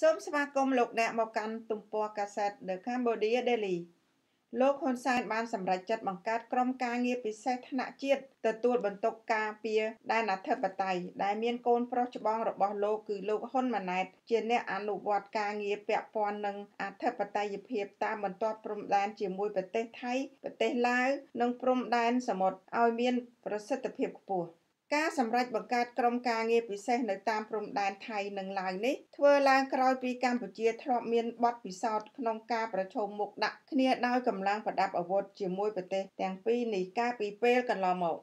ส้มสมาคมโลกแนมกันตุ่มปัวกาเซตเดอะแคนเบอร์เรียเดลีโลกคนสายบ้านสำหรับจัดบังการกรมการเงียบปิเศษธนาจิตแต่ตัวบรรทุกกาเปียได้นัดเทปไตได้เมียนโกนเพราะจะบ้องระบอบโลกคือโลกคนมาในเจนเนี่ยอันหลุดวัดการเงียบเปียปอนหนึ่งอันเทปไตยิบเพียบตามบรรทุกปรมแดนจีมวยประเทศไทยประเทศลาวนั่งปรมแดนสมดเอาเมียนประเสริฐเพียบปัวการสำหรับบังการกรมการเงียบปิเศษในตามปรมแดนไทยหนึ่งลายนี้เทวลางกรอยปีการปุจเจทรเมียนบัดปิศาจขนมกาประชมมุกดักเนียดาวกำลังประดับอาวุธเจียมวยประเทศแต่งปีหนีกาปีเปลกันลอมอก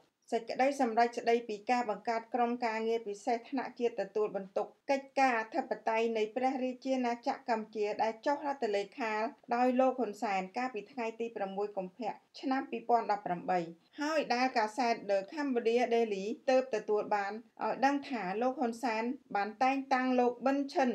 จะได้สำหรับจะได้ปีกาบังการกรมการเงียบปิเศษธนาเกียรติตัวบรรทุกกิจการเทปไตในประเทศเจนาจักกัมเจียได้เจ้าราตเลขาดอยโลกคนแสนกาปีไทยตีประมวยกงแพะชนะปีปอนดับประใบให้ได้กาแซดเดอะแคนเบอร์เรียเดลีเติบแต่ตัวบานเอาดังถาโลกคนแสนบานแต่งตั้งโลกบัญชน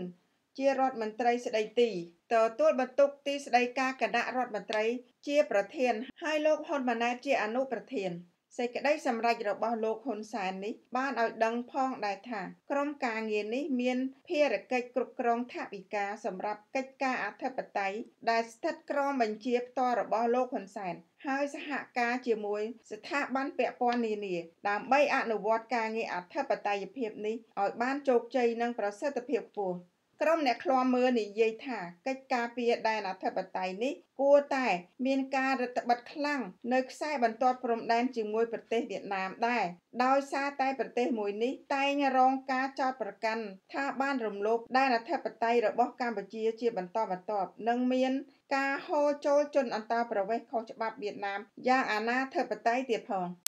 เจียรอดมันไตรสได้ตีต่อตัวบรรทุกตีสได้กากระดารอดมันไตรเจียประเทศให้โลกฮอนมานาเจียอนุประเทศเศรษฐกิจได้สำหรับระบบโลกคนสานนี้บ้านเอาดังพองได้ค่ะกรมการเงินนี้มีเพียรกิจกรุกรองทัพอีกาสำหรับกิจการอัธปไตยได้สถิตกรมบัญชีต่อระบบโลกคนสานให้สหการเจียมวยสถาบันเปียปอนนีเนียตามใบอนุวัติการเงินอัธปไตยเพียบนี้เอาบ้านโจกใจนางประเสริฐเพียบปูกรมเนี่ยคลอมือหนีเยยถ่ากิจการเปียได้นัทปไตยนี้กู้แต่มีการรัฐบัตรคลั่งในสายบรรทุกพรมแดนจึงมวยประเทศเวียดนามได้ดาวซาใต้ประเทศมวยนี้ไต่รองการจอดประกันถ้าบ้านรวมลบได้นัทปไตยระบบการบัญชีเจียบรรทุกบัตรตอบนังเมียนกาโฮโจจนอันตาประเวศเขาฉบับเวียดนามย่างอาณาเทปไตยเตียพอง